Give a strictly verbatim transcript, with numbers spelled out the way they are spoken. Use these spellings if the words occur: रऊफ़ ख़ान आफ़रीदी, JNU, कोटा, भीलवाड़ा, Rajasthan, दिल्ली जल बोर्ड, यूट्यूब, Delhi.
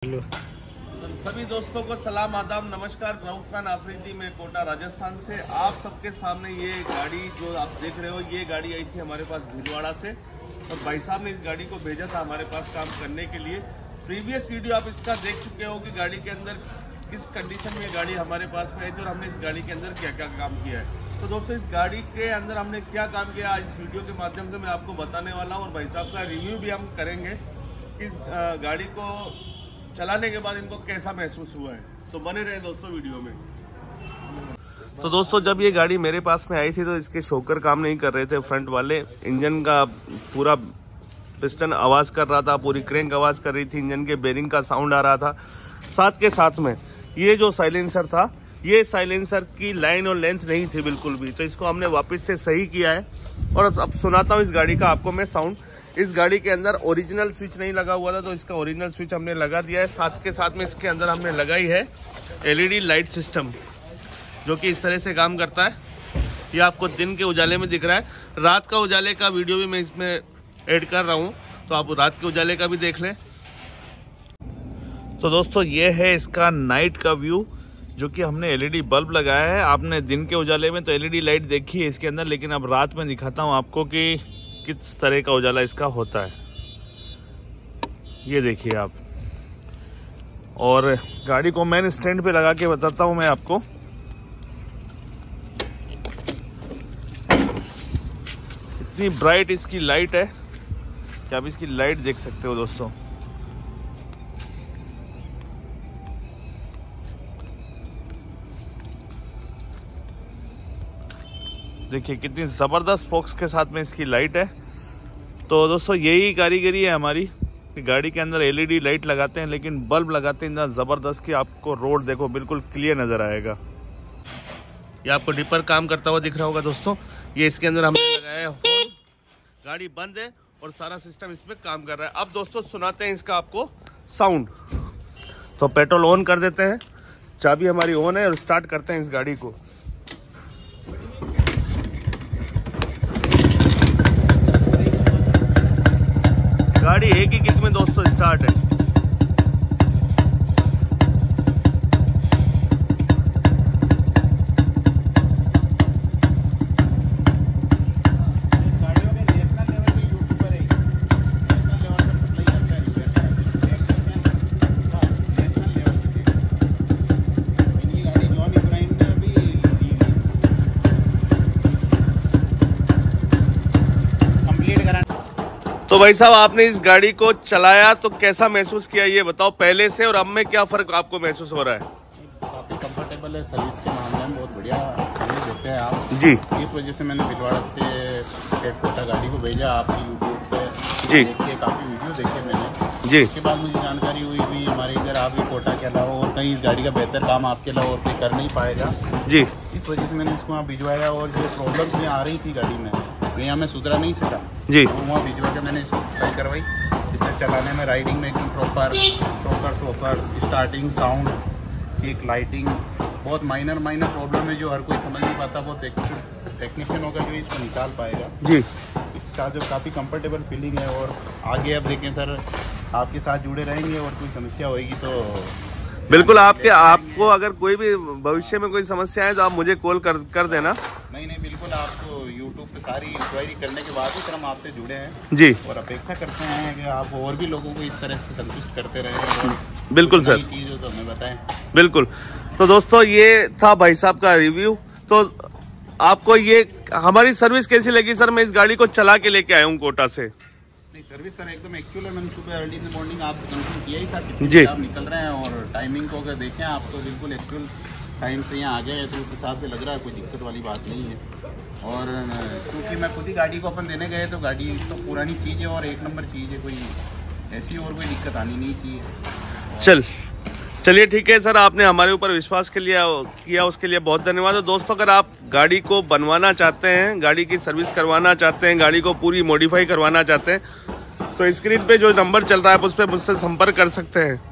सभी दोस्तों को सलाम आदाब नमस्कार। रऊफ़ ख़ान आफ़रीदी में कोटा राजस्थान से आप सबके सामने ये गाड़ी जो आप देख रहे हो, ये गाड़ी आई थी हमारे पास भीलवाड़ा से और भाई साहब ने इस गाड़ी को भेजा था हमारे पास काम करने के लिए। प्रीवियस वीडियो आप इसका देख चुके हो कि गाड़ी के अंदर किस कंडीशन में गाड़ी हमारे पास में है और हमने इस गाड़ी के अंदर क्या क्या काम किया है। तो दोस्तों इस गाड़ी के अंदर हमने क्या काम किया आज इस वीडियो के माध्यम से मैं आपको बताने वाला हूँ और भाई साहब का रिव्यू भी हम करेंगे कि इस गाड़ी को चलाने के बाद इनको कैसा महसूस हुआ है। तो बने रहे दोस्तों वीडियो में। तो दोस्तों जब ये गाड़ी मेरे पास में आई थी तो इसके शोकर काम नहीं कर रहे थे, फ्रंट वाले इंजन का पूरा पिस्टन आवाज़ कर रहा था, पूरी क्रेंक आवाज़ कर रही थी, इंजन के बेरिंग का साउंड आ रहा था। साथ के साथ में ये जो साइलेंसर था, ये साइलेंसर की लाइन और लेंथ नहीं थी बिल्कुल भी, तो इसको हमने वापस से सही किया है। और अब सुनाता हूँ इस गाड़ी का आपको मैं साउंड। इस गाड़ी के अंदर ओरिजिनल स्विच नहीं लगा हुआ था तो इसका ओरिजिनल स्विच हमने लगा दिया है। साथ के साथ में इसके अंदर हमने लगाई है एलईडी लाइट सिस्टम, जो कि इस तरह से काम करता है। ये आपको दिन के उजाले में दिख रहा है, रात का उजाले का वीडियो भी मैं इसमें ऐड कर रहा हूँ, तो आप रात के उजाले का भी देख लें। तो दोस्तों ये है इसका नाइट का व्यू, जो कि हमने एलईडी बल्ब लगाया है। आपने दिन के उजाले में तो एलईडी लाइट देखी है इसके अंदर, लेकिन अब रात में दिखाता हूँ आपको कि किस तरह का उजाला इसका होता है। ये देखिए आप। और गाड़ी को मैन स्टैंड पे लगा के बताता हूं मैं आपको। इतनी ब्राइट इसकी लाइट है कि आप इसकी लाइट देख सकते हो दोस्तों। देखिए कितनी ज़बरदस्त फोक्स के साथ में इसकी लाइट है। तो दोस्तों यही कारीगरी है हमारी कि गाड़ी के अंदर एलईडी लाइट लगाते हैं, लेकिन बल्ब लगाते हैं इतना ज़बरदस्त कि आपको रोड देखो बिल्कुल क्लियर नज़र आएगा। ये आपको डिपर काम करता हुआ दिख रहा होगा दोस्तों, ये इसके अंदर हमने लगाया है। गाड़ी बंद है और सारा सिस्टम इसमें काम कर रहा है। अब दोस्तों सुनाते हैं इसका आपको साउंड। तो पेट्रोल ऑन कर देते हैं, चाबी हमारी ऑन है और स्टार्ट करते हैं इस गाड़ी को। गाड़ी एक ही किक में दोस्तों स्टार्ट है। तो भाई साहब आपने इस गाड़ी को चलाया तो कैसा महसूस किया ये बताओ, पहले से और अब में क्या फ़र्क आपको महसूस हो रहा है? काफ़ी कंफर्टेबल है, सर्विस के मामले में बहुत बढ़िया सर्विस देते हैं आप जी। इस वजह से मैंने भीलवाड़ा से कोटा गाड़ी को भेजा, आपकी यूट्यूब पे जी देखिए, काफ़ी वीडियो देखे मैंने जी। इसके बाद मुझे जानकारी हुई भी हमारे इधर आप कोटा के अलावा और कहीं इस गाड़ी का बेहतर काम आपके अलावा और कहीं कर नहीं पाएगा जी। इस वजह से मैंने इसको वहाँ भिजवाया और जो प्रॉब्लम आ रही थी गाड़ी में यहाँ मैं सुधरा नहीं सका जी, वहाँ भिजवा के मैंने इसको सही करवाई। इससे चलाने में राइडिंग में एकदम proper proper proper starting sound, एक लाइटिंग, बहुत माइनर माइनर प्रॉब्लम है जो हर कोई समझ नहीं पाता, बहुत टेक्नीशियन होगा जो इसको निकाल पाएगा जी। इसका जो काफ़ी कंफर्टेबल फीलिंग है और आगे अब देखें सर आपके साथ जुड़े रहेंगे और कोई समस्या होगी तो बिल्कुल आपके आपको अगर कोई भी भविष्य में कोई समस्या है तो आप मुझे कॉल कर कर देना। नहीं नहीं बिल्कुल, आपको यूट्यूब पे सारी इंक्वायरी करने के बाद ही सर हम आपसे जुड़े हैं जी। और अपेक्षा करते हैं कि आप और भी लोगों को इस तरह से संतुष्ट करते रहें। बिल्कुल सर, चीज़ हो तो हमें बताएं। बिल्कुल। तो दोस्तों ये था भाई साहब का रिव्यू। तो आपको ये हमारी सर्विस कैसी लगी? सर मैं इस गाड़ी को चला के लेके आया हूँ कोटा से। नहीं सर्विस सर एकदम एक्चुअल है, मैंने सुबह अर्ली इन द मॉर्निंग आपसे कंफर्म किया ही था कि आप निकल रहे हैं और टाइमिंग को अगर देखें आप तो बिल्कुल एक्चुअल टाइम से यहाँ आ गए हैं, तो उस हिसाब से लग रहा है कोई दिक्कत वाली बात नहीं है। और क्योंकि मैं खुद ही गाड़ी को अपन देने गए तो गाड़ी तो पुरानी चीज़ है और एक नंबर चीज़ है, कोई ऐसी और कोई दिक्कत आनी नहीं चाहिए। चल चलिए ठीक है सर, आपने हमारे ऊपर विश्वास के लिए किया उसके लिए बहुत धन्यवाद। तो दोस्तों अगर आप गाड़ी को बनवाना चाहते हैं, गाड़ी की सर्विस करवाना चाहते हैं, गाड़ी को पूरी मॉडिफाई करवाना चाहते हैं तो स्क्रीन पर जो नंबर चल रहा है आप उस पर मुझसे संपर्क कर सकते हैं।